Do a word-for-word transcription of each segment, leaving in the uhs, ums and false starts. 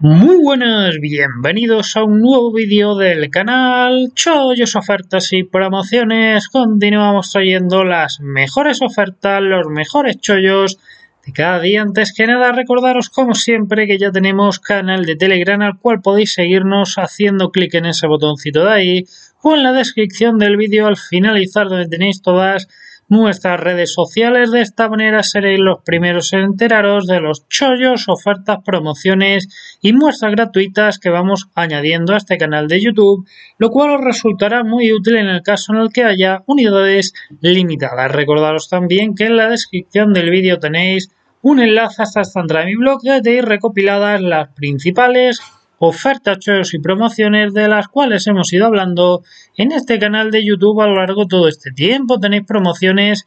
Muy buenas, bienvenidos a un nuevo vídeo del canal Chollos, ofertas y promociones. Continuamos trayendo las mejores ofertas, los mejores chollos de cada día. Antes que nada, recordaros como siempre que ya tenemos canal de Telegram al cual podéis seguirnos haciendo clic en ese botoncito de ahí o en la descripción del vídeo al finalizar, donde tenéis todas nuestras redes sociales. De esta manera seréis los primeros en enteraros de los chollos, ofertas, promociones y muestras gratuitas que vamos añadiendo a este canal de YouTube, lo cual os resultará muy útil en el caso en el que haya unidades limitadas. Recordaros también que en la descripción del vídeo tenéis un enlace hasta esta entrada de mi blog, donde tenéis recopiladas las principales ofertas, chollos y promociones de las cuales hemos ido hablando en este canal de YouTube a lo largo de todo este tiempo. Tenéis promociones,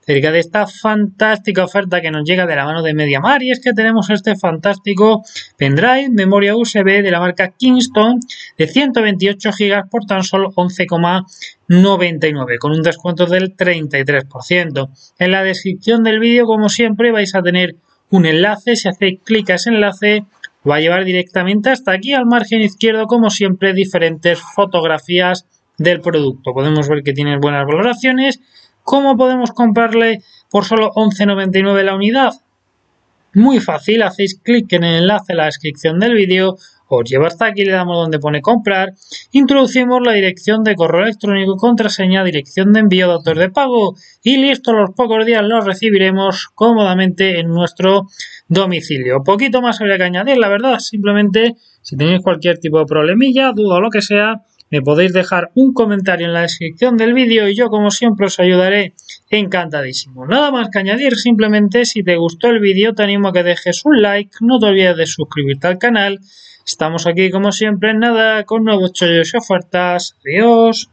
acerca de esta fantástica oferta que nos llega de la mano de MediaMarkt, y es que tenemos este fantástico pendrive memoria U S B de la marca Kingston de ciento veintiocho gigas por tan solo once con noventa y nueve, con un descuento del treinta y tres por ciento. En la descripción del vídeo, como siempre, vais a tener un enlace. Si hacéis clic a ese enlace, os va a llevar directamente hasta aquí, al margen izquierdo, como siempre, diferentes fotografías del producto. Podemos ver que tiene buenas valoraciones. ¿Cómo podemos comprarle por solo once con noventa y nueve la unidad? Muy fácil, hacéis clic en el enlace en la descripción del vídeo, os lleva hasta aquí, le damos donde pone comprar, introducimos la dirección de correo electrónico, contraseña, dirección de envío, datos de pago y listo. A los pocos días los recibiremos cómodamente en nuestro domicilio. Poquito más habría que añadir, la verdad. Simplemente, si tenéis cualquier tipo de problemilla, duda o lo que sea, me podéis dejar un comentario en la descripción del vídeo y yo, como siempre, os ayudaré encantadísimo. Nada más que añadir, simplemente si te gustó el vídeo te animo a que dejes un like, no te olvides de suscribirte al canal. Estamos aquí, como siempre, en nada, con nuevos chollos y ofertas. Adiós.